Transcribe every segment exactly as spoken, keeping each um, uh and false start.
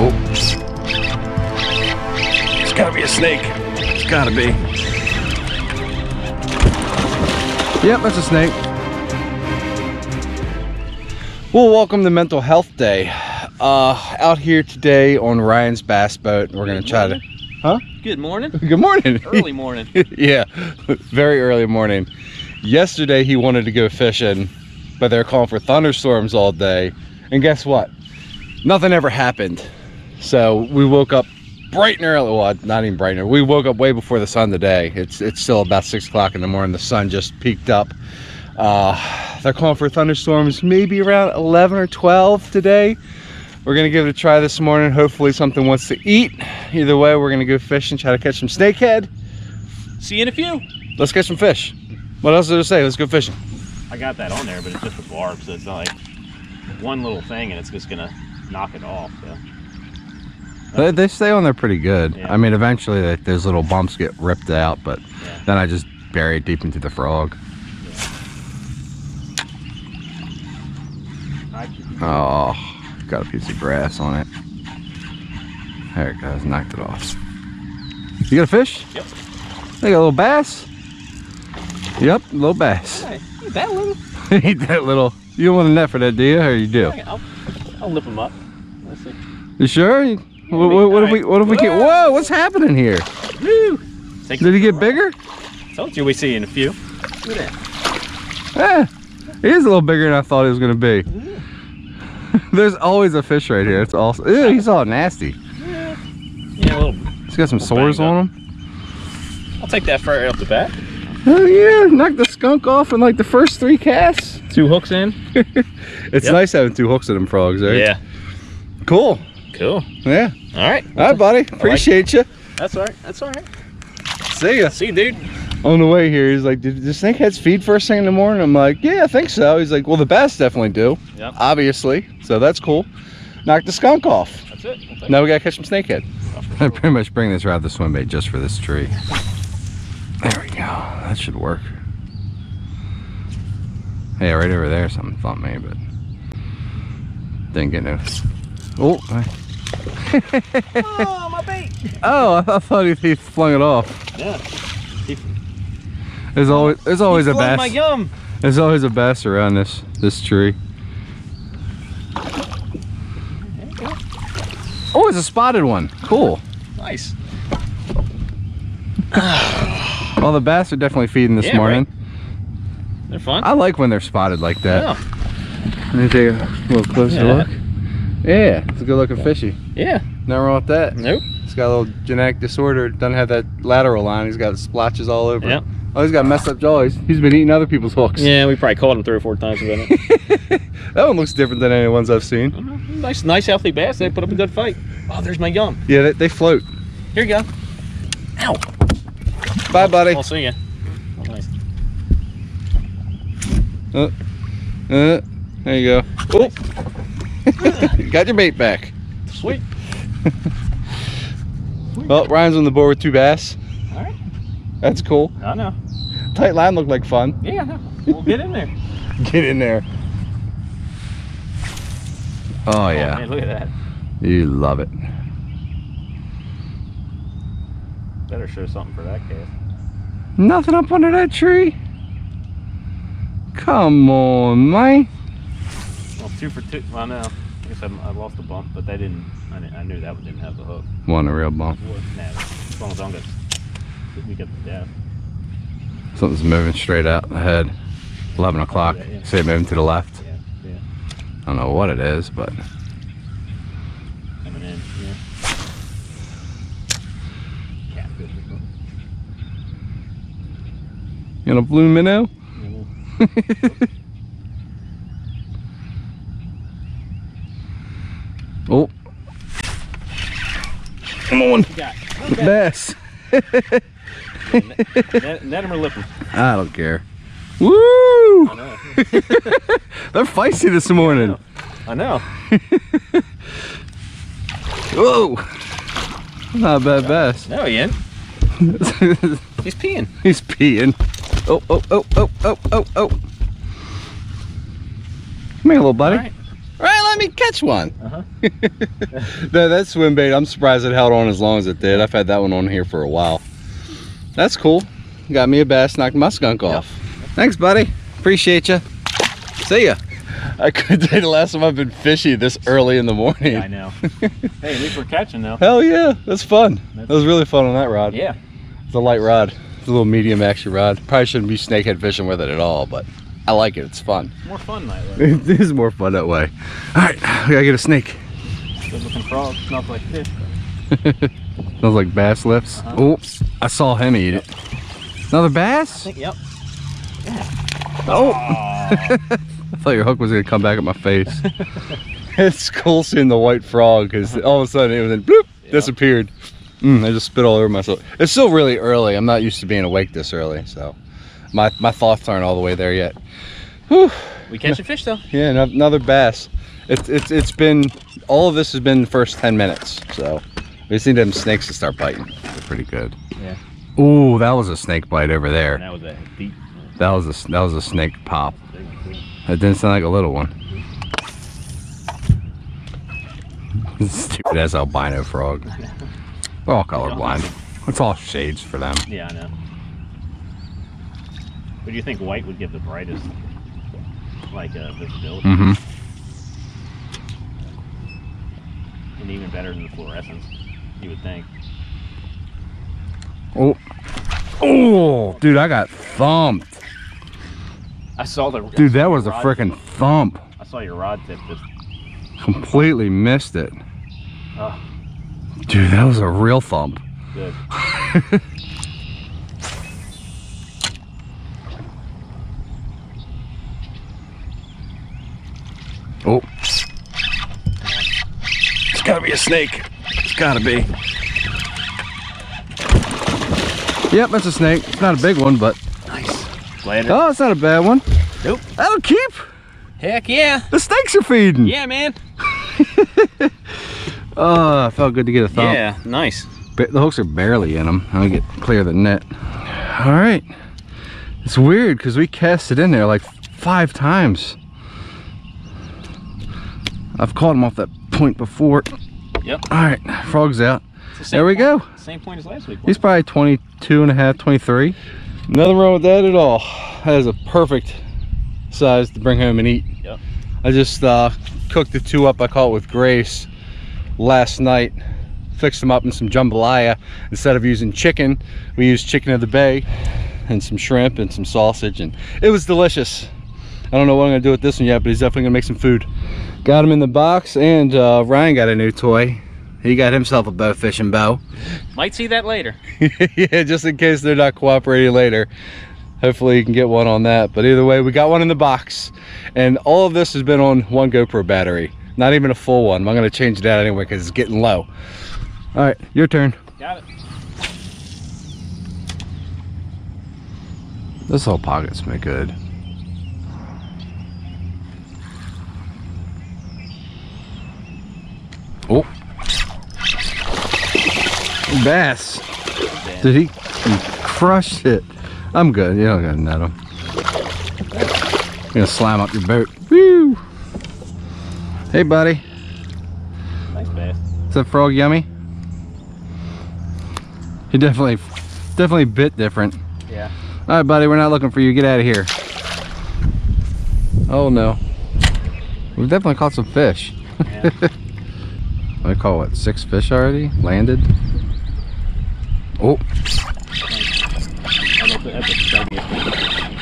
Oh. It's gotta be a snake. It's gotta be. Yep, that's a snake. Well, welcome to Mental Health Day. Uh, out here today on Ryan's bass boat. We're gonna try to, huh? Good morning. Good morning. Early morning. Yeah, very early morning. Yesterday he wanted to go fishing, but they're calling for thunderstorms all day. And guess what? Nothing ever happened. So we woke up bright and early. Well, not even bright and early. We woke up way before the sun today. It's it's still about six o'clock in the morning. The sun just peaked up. Uh, they're calling for thunderstorms maybe around eleven or twelve today. We're gonna give it a try this morning. Hopefully something wants to eat. Either way, we're gonna go fish and try to catch some snakehead. See you in a few. Let's catch some fish. What else did I say? Let's go fishing. I got that on there, but it's just a barb, so it's not like one little thing and it's just gonna knock it off. So. They, they stay on there pretty good. Yeah. I mean, eventually like, those little bumps get ripped out, but yeah. Then I just bury it deep into the frog. Yeah. Oh, got a piece of grass on it. There it goes, knocked it off. You got a fish? Yep. They got a little bass? Yep, a little bass. Hey, ain't that little? Ain't that little? You don't want a net for that, do you? Or you do? I'll, I'll lip them up. Let's see. You sure? You what, what, what if we? What if we get? Whoa! What's happening here? Woo! Did it get bigger? Told you we see in a few. Look at that. Yeah, it is a little bigger than I thought it was gonna be. Mm-hmm. There's always a fish right here. It's awesome. Ew, he's all nasty. Yeah. Yeah, a little. He's got some sores on him. I'll take that fur right off the bat. Oh yeah, knocked the skunk off in like the first three casts. Two hooks in. It's yep. Nice having two hooks in them frogs, right? Yeah. Cool. Cool. Yeah. All right. All right, buddy. Appreciate you. That's all right. That's all right. See ya. See you, dude. On the way here, he's like, did the snakeheads feed first thing in the morning? I'm like, yeah, I think so. He's like, well, the bass definitely do. Yep. Obviously. So that's cool. Knocked the skunk off. That's it. That's now we got to catch some snakehead. Sure. I pretty much bring this right out of the swim bait just for this tree. There we go. That should work. Yeah, right over there something thumped me, but didn't get no. Oh, oh my bait! Oh, I thought he, he flung it off. Yeah. He, there's always there's always he a bass. My yum. There's always a bass around this this tree. There you go. Oh, it's a spotted one. Cool. Nice. Well, the bass are definitely feeding this yeah, morning. Right. They're fun. I like when they're spotted like that. Yeah. Let me take a little closer yeah. look. Yeah, it's a good looking fishy. Yeah. Nothing wrong with that. Nope. He's got a little genetic disorder. Doesn't have that lateral line. He's got splotches all over. Yep. Oh, he's got messed up jaws. He's been eating other people's hooks. Yeah, we probably caught him three or four times about it. That one looks different than any ones I've seen. Uh-huh. Nice, nice, healthy bass. They put up a good fight. Oh, there's my yum. Yeah, they, they float. Here you go. Ow. Bye, buddy. I'll see you. Oh, nice. uh, uh, there you go. Oh, nice. Got your bait back. Sweet. Sweet. Well, Ryan's on the board with two bass. All right. That's cool. I know. Tight line looked like fun. Yeah, I know. We'll get in there. Get in there. Oh, oh yeah. Man, look at that. You love it. Better show something for that cast. Nothing up under that tree. Come on, mate. Well, two for two. Well, no. I guess I, I lost the bump, but they didn't. I, didn't, I knew that one didn't have the hook. Wasn't a real bump. Well, nah, as long as I'm good. We get the death. Something's moving straight out ahead. eleven o'clock. Oh, yeah, yeah. See it moving to the left. Yeah, yeah. I don't know what it is, but. Coming in, yeah. You want a blue minnow? Oh. Come on. Bass. Net him or lip him? I don't care. Woo! I know. They're feisty this morning. I know. I know. Whoa. Not a bad bass. No, he ain't. He's peeing. He's peeing. Oh, oh, oh, oh, oh, oh, oh. Come here, little buddy. All right. All right, let me catch one. Uh-huh. that, that swim bait, I'm surprised it held on as long as it did. I've had that one on here for a while. That's cool. Got me a bass, knocked my skunk off. Yep. Thanks, buddy. Appreciate you. See ya. I could say the last time I've been fishing this early in the morning. Yeah, I know. Hey, at least we're catching now. Hell yeah. That's fun. That's that was really fun on that rod. Yeah. It's a light rod. It's a little medium action rod. Probably shouldn't be snakehead fishing with it at all, but I like it. It's fun. It's more fun that way. It is more fun that way. All right. We gotta get a snake. Good looking frog. Smells like fish. Smells like bass lips. Uh-huh. Oops. I saw him eat yep. it. Another bass? I think, yep. Yeah. Oh. I thought your hook was going to come back at my face. It's cool seeing the white frog because all of a sudden it was in, bloop, yep. disappeared. Mm, I just spit all over myself. It's still really early. I'm not used to being awake this early, so my, my thoughts aren't all the way there yet. Whew. We catch a fish though. Yeah, no, another bass. It's, it's, it's been, all of this has been the first ten minutes, so we just need them snakes to start biting. They're pretty good. Yeah. Ooh, that was a snake bite over there. And that was a deep. That was a, that was a snake pop. That didn't sound like a little one. Stupid ass albino frog. We're all colorblind. It's all shades for them. Yeah, I know. What do you think white would give the brightest, like, uh, visibility? Mm-hmm. And even better than the fluorescence, you would think. Oh. Oh, dude, I got thumped. I saw the dude. That was a freaking thump. I saw your rod tip just completely missed it. Oh. Dude, that was a real thump. Good. Oh, it's gotta be a snake. It's gotta be. Yep, that's a snake. It's not a big one, but. Later. Oh, it's not a bad one. Nope. That'll keep. Heck yeah. The snakes are feeding. Yeah, man. Oh, I felt good to get a thump. Yeah, nice. The hooks are barely in them. Let me get clear of the net. All right. It's weird because we cast it in there like five times. I've caught him off that point before. Yep. All right, frog's out. The there we point. go. Same point as last week. He's it? probably twenty-two and a half, twenty-three. Nothing wrong with that at all. That is a perfect size to bring home and eat. Yep. I just uh, cooked the two up I caught with Grace last night. Fixed them up in some jambalaya. Instead of using chicken, we used chicken of the bay and some shrimp and some sausage, and it was delicious. I don't know what I'm gonna do with this one yet, but he's definitely gonna make some food. Got him in the box, and uh, Ryan got a new toy. He got himself a bow fishing bow. Might see that later. Yeah, just in case they're not cooperating later. Hopefully you can get one on that. But either way, we got one in the box. And all of this has been on one GoPro battery. Not even a full one. I'm going to change it out anyway because it's getting low. All right, your turn. Got it. This whole pocket smells good. Oh. Bass. Damn. Did he, he crush it? I'm good. You don't gotta net him. You're gonna slime up your boat. Woo! Hey, buddy. Nice bass. Is that frog yummy? He definitely, definitely bit different. Yeah. All right, buddy. We're not looking for you. Get out of here. Oh no. We've definitely caught some fish. Yeah. I call it six fish already landed. Oh,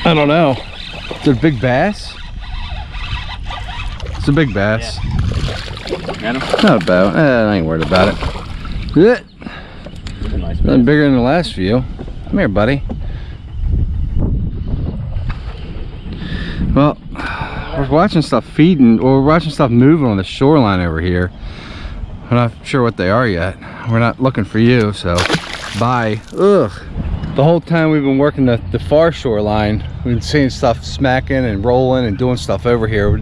I don't know. It's a big bass. It's a big bass. Yeah. Not a bow. Eh, I ain't worried about it. Nice. Nothing bigger than the last few. Come here, buddy. Well, we're watching stuff feeding, or we're watching stuff moving on the shoreline over here. I'm not sure what they are yet. We're not looking for you, so bye. Ugh. The whole time we've been working the, the far shoreline, we've been seeing stuff smacking and rolling and doing stuff over here. We,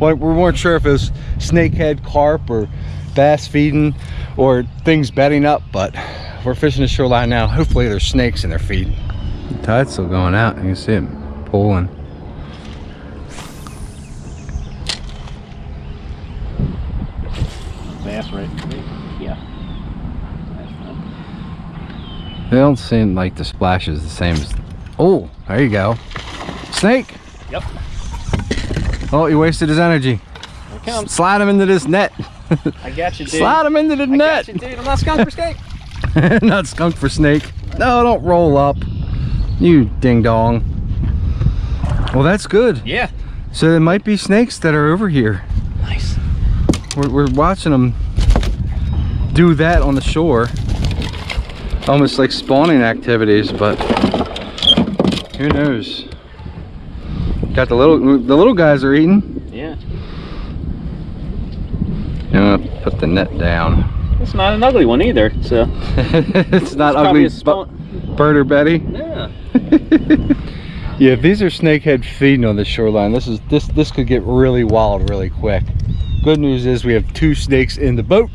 we weren't sure if it was snakehead, carp, or bass feeding, or things bedding up, but we're fishing the shoreline now. Hopefully there's snakes in their feed. The tide's still going out. You can see it pulling. bass right here. That's fun. They don't seem like the splash is the same as... Oh, there you go. Snake! Yep. Oh, he wasted his energy. Here comes. Slide him into this net. I got you, dude. Slide him into the I net. I got you, dude. I'm not skunk for snake. Not skunk for snake. No, don't roll up. You ding dong. Well, that's good. Yeah. So there might be snakes that are over here. Nice. We're, we're watching them do that on the shore. Almost like spawning activities, but who knows? Got the little, the little guys are eating. Yeah. I'm gonna put the net down. It's not an ugly one either, so. It's not it's ugly, Bert or Betty. Yeah. Yeah, if these are snakehead feeding on the shoreline, this is this this could get really wild really quick. Good news is we have two snakes in the boat.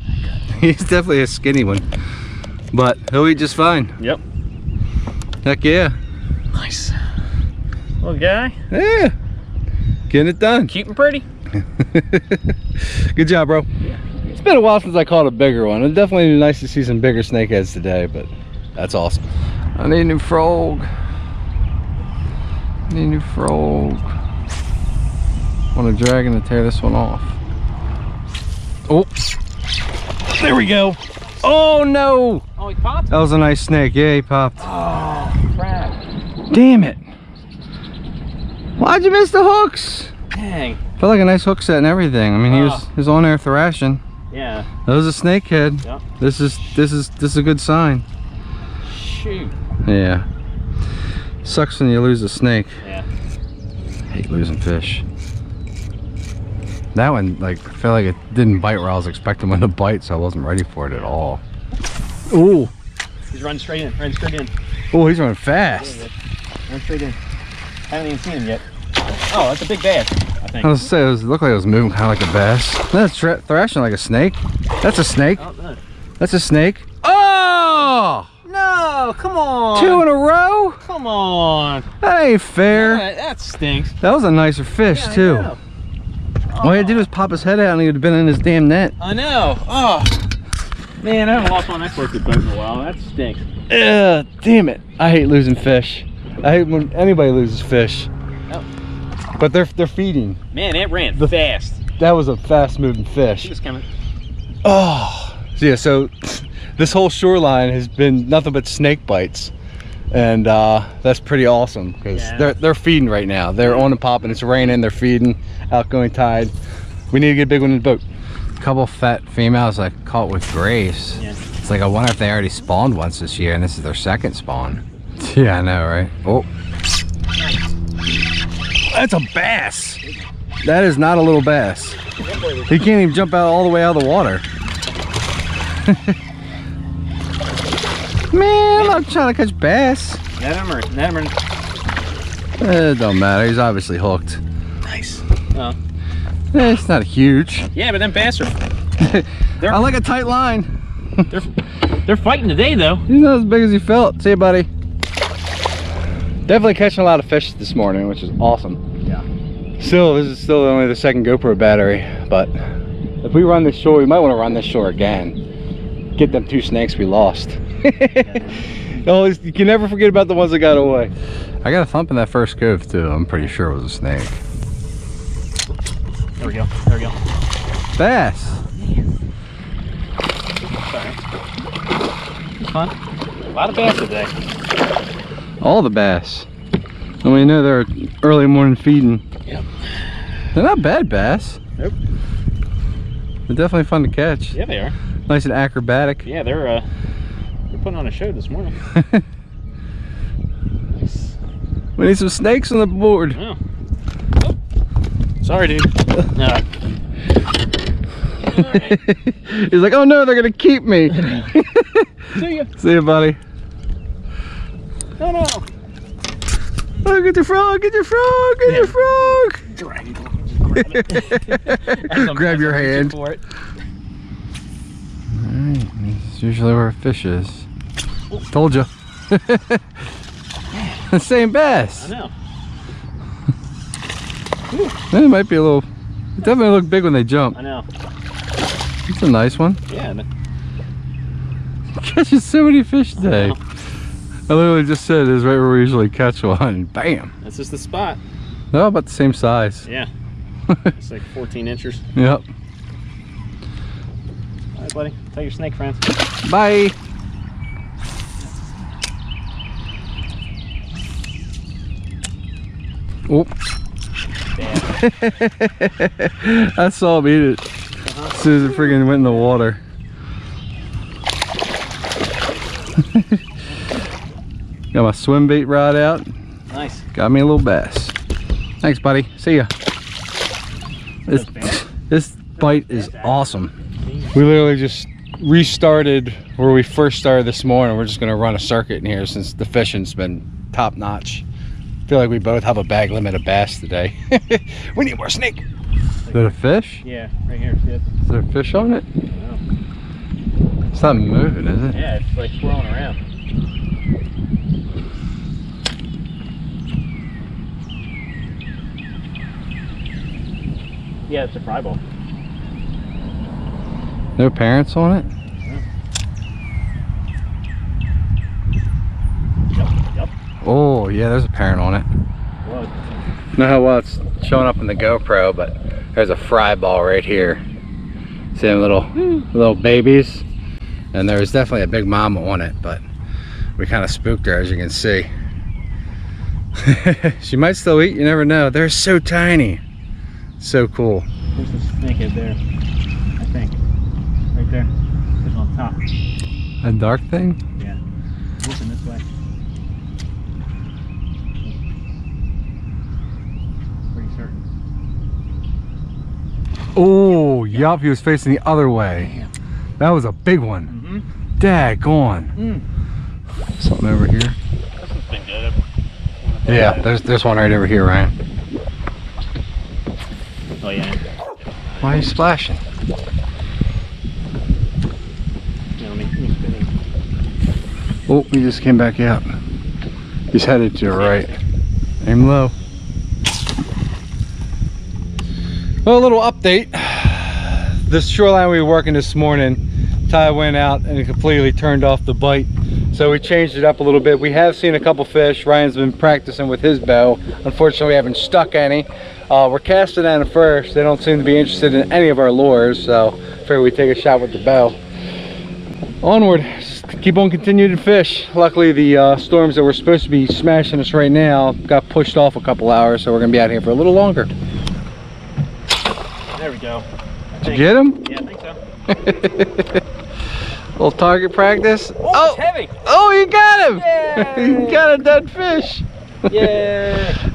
He's definitely a skinny one, but he'll eat just fine. Yep. Heck yeah. Nice. Little guy. Yeah. Getting it done. Cute and pretty. Good job, bro. Yeah. It's been a while since I caught a bigger one. It'd definitely be nice to see some bigger snakeheads today, but that's awesome. I need a new frog. I need a new frog. I want a dragon to tear this one off. Oh, there we go. Oh no! Oh, he popped? That was a nice snake. Yeah, he popped. Oh, crap. Damn it. Why'd you miss the hooks? Dang. Felt like a nice hook set and everything. I mean, oh. he, was, he was on there thrashing. Yeah. That was a snakehead. Yep. This is this is this is a good sign. Shoot. Yeah. Sucks when you lose a snake. Yeah. I hate losing fish. That one, like, felt like it didn't bite where I was expecting one to bite, so I wasn't ready for it at all. Ooh. He's running straight in. Running straight in. Oh, he's running fast. Running straight in. I haven't even seen him yet. Oh, that's a big bass, I think. I was saying, it was, looked like it was moving kind of like a bass. That's thrashing like a snake. That's a snake. Oh, no. That's a snake. Oh! No, come on. Two in a row? Come on. That ain't fair. Yeah, that stinks. That was a nicer fish, yeah, too. Oh. All he had to do was pop his head out and he would have been in his damn net. I know. Oh. Man, I haven't lost one that close to the boat in a while. That stinks. Ugh, damn it. I hate losing fish. I hate when anybody loses fish. Oh. But they're they're feeding. Man, it ran the, fast. That was a fast moving fish. He was coming. Oh. So yeah, so this whole shoreline has been nothing but snake bites. And uh, that's pretty awesome because yeah. they're, they're feeding right now. They're on and popping. It's raining. They're feeding. Outgoing tide. We need to get a big one in the boat. A couple fat females I caught with Grace. Yeah. It's like I wonder if they already spawned once this year and this is their second spawn. Yeah, I know, right? Oh, that's a bass. That is not a little bass. He can't even jump out all the way out of the water. Man, I'm not trying to catch bass. Never, never. It don't matter. He's obviously hooked. Nice. Oh. Eh, it's not huge. Yeah, but them bass are. I like a tight line. they're they're fighting today though. He's not as big as he felt. See you, buddy. Definitely catching a lot of fish this morning, which is awesome. Yeah. Still, this is still only the second GoPro battery, but if we run this shore, we might want to run this shore again. Get them two snakes we lost. Oh, you can never forget about the ones that got away. I got a thump in that first cove too. I'm pretty sure it was a snake. There we go. There we go. Bass. Sorry. Fun. A lot of bass today. All the bass. And we know they're early morning feeding. Yep. They're not bad bass. Nope. They're definitely fun to catch. Yeah, they are. Nice and acrobatic. Yeah, they're uh, they're putting on a show this morning. Nice. We need some snakes on the board. Oh. Oh. Sorry, dude. No. All right. He's like, oh no, they're gonna keep me. See ya. See ya, buddy. No, no. Oh, get your frog, get your frog, get yeah. your frog. Dragon. Grab, grab your hand. For it. All right, this is usually where fish is. Ooh. Told you. The same bass. I know. It might be a little. It definitely looked big when they jump. I know. It's a nice one. Yeah. Catching so many fish today. I, I literally just said it's right where we usually catch one. Bam. That's just the spot. No, about the same size. Yeah. It's like fourteen inches. Yep. All right, buddy. Tell your snake friends. Bye. Oh. I saw him eat it uh-huh. as soon as it freaking went in the water. Got my swim bait rod out. Nice. Got me a little bass. Thanks, buddy. See ya. This, this bite is awesome. We literally just restarted where we first started this morning. We're just going to run a circuit in here since the fishing's been top notch. I feel like we both have a bag limit of bass today. We need more snake. Is that a fish? Yeah, right here. Yep. Is there a fish on it? I don't know. It's not moving, is it? Yeah, it's like swirling around. Yeah, it's a fry ball. No parents on it? Oh yeah, there's a parent on it. Whoa. I know how well it's showing up in the GoPro, but there's a fry ball right here. See them little little babies, and there was definitely a big mama on it, but we kind of spooked her, as you can see. She might still eat. You never know. They're so tiny. So cool. There's a snakehead there. I think right there. There's on top. A dark thing. Yeah. Looking this way. Oh, yup, he was facing the other way. Damn. That was a big one. Mm-hmm. Daggone. Mm. Something over here. This one's been good. Yeah, there's, there's one right over here, Ryan. Oh, yeah. Why are you splashing? Oh, he just came back out. He's headed to your right. Aim low. Well, a little update. This shoreline we were working this morning, Ty went out and it completely turned off the bite. So we changed it up a little bit. We have seen a couple fish. Ryan's been practicing with his bow. Unfortunately, we haven't stuck any. Uh, we're casting at them first. They don't seem to be interested in any of our lures. So I figured we'd take a shot with the bow. Onward. Just keep on continuing to fish. Luckily, the uh, storms that were supposed to be smashing us right now got pushed off a couple hours. So we're going to be out here for a little longer. There we go. Did you get him? Yeah, I think so. Little target practice. Oh, oh, it's heavy. Oh, you got him. You got a dead fish. Yeah.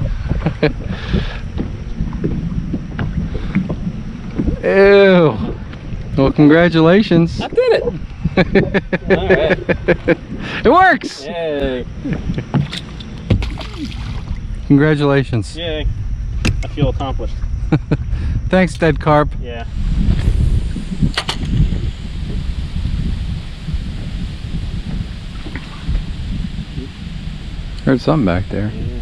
Ew. Well, congratulations. I did it. All right. It works. Yay. Congratulations. Yay. I feel accomplished. Thanks, dead carp. Yeah. Heard something back there. Yeah.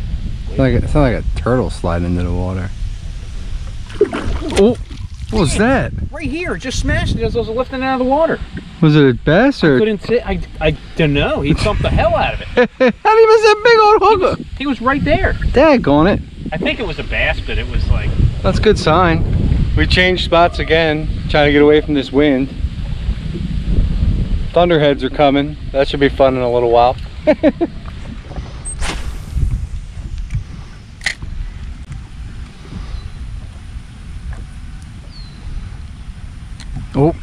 It's like a, it's like a turtle sliding into the water. Oh, what was that? Right here, just smashed it as I was lifting it out of the water. Was it a bass or? I couldn't see. I, I don't know. He thumped the hell out of it. How did he miss that big old hooker? He was, he was right there. Daggone it. I think it was a bass, but it was like. That's a good sign. We changed spots again, trying to get away from this wind. Thunderheads are coming. That should be fun in a little while. Oh.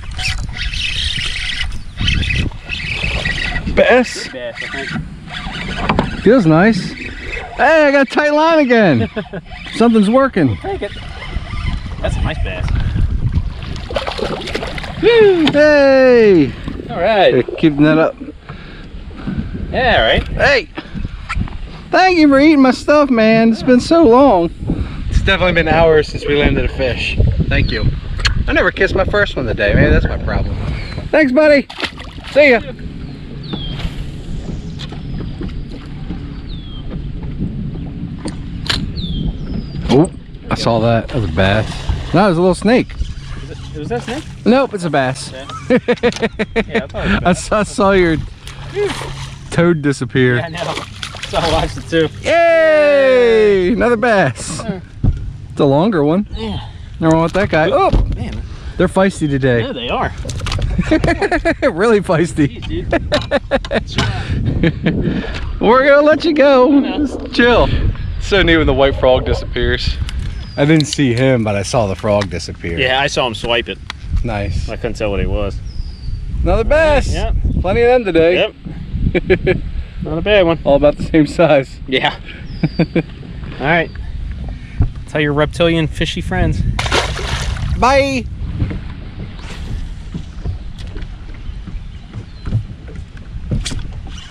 Bass. Bass, I think. Feels nice. Hey, I got a tight line again. Something's working. Take it. That's a nice bass. Woo! Hey! All right. Keeping that up. Yeah, all right. Hey! Thank you for eating my stuff, man. It's been so long. It's definitely been hours since we landed a fish. Thank you. I never kissed my first one today, man. That's my problem. Thanks, buddy. See ya. I saw that. That was a bass. No, it was a little snake. Was that a snake? Nope, it's a bass. Okay. Yeah, I thought it was a bass. I, I saw your toad disappear. Yeah, I know. So I watched it too. Yay! Another bass. There. It's a longer one. Yeah. No wrong with that guy. Oh, man. They're feisty today. Yeah, they are. Really feisty. Jeez, dude. We're going to let you go. Just chill. It's so neat when the white frog disappears. I didn't see him, but I saw the frog disappear. Yeah, I saw him swipe it. Nice. I couldn't tell what he was. Another bass. Uh, yep. Plenty of them today. Yep. Not a bad one. All about the same size. Yeah. All right. Tell your reptilian fishy friends. Bye.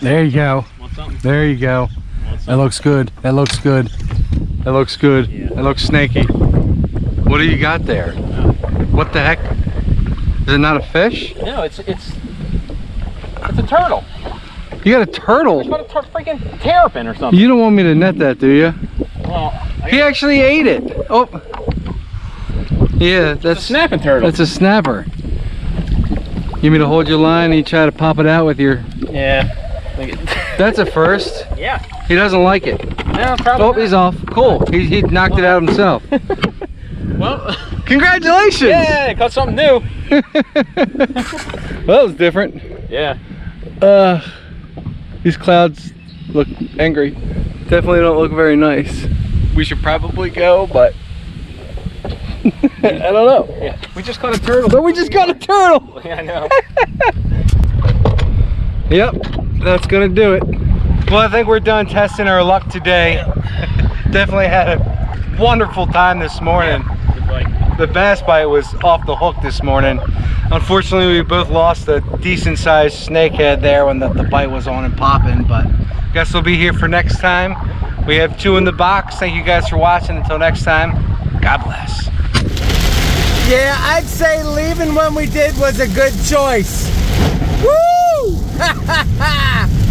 There you go. There you go. That looks good. That looks good. That looks good. Yeah. That looks snaky. What do you got there? No. What the heck? Is it not a fish? No, it's it's it's a turtle. You got a turtle? It's about a freaking terrapin or something. You don't want me to net that, do you? Well, he actually ate it. Oh. Yeah, that's a snapping turtle. That's a snapper. You mean to hold your line and you try to pop it out with your... Yeah. That's a first. Yeah. He doesn't like it. No, probably. Oh, not. He's off. Cool. He, he knocked well. it out himself. Well. Congratulations. Yeah, caught something new. Well, that was different. Yeah. Uh... These clouds look angry. Definitely don't look very nice. We should probably go, but I don't know. Yeah. We just caught a turtle. But we just caught a turtle. Yeah, I know. Yep, that's gonna do it. Well, I think we're done testing our luck today. Yeah. Definitely had a wonderful time this morning. Yeah, good bite. The bass bite was off the hook this morning. Unfortunately, we both lost a decent sized snakehead there when the, the bite was on and popping, but I guess we'll be here for next time. We have two in the box. Thank you guys for watching. Until next time, God bless. Yeah, I'd say leaving when we did was a good choice. Woo! Ha ha ha!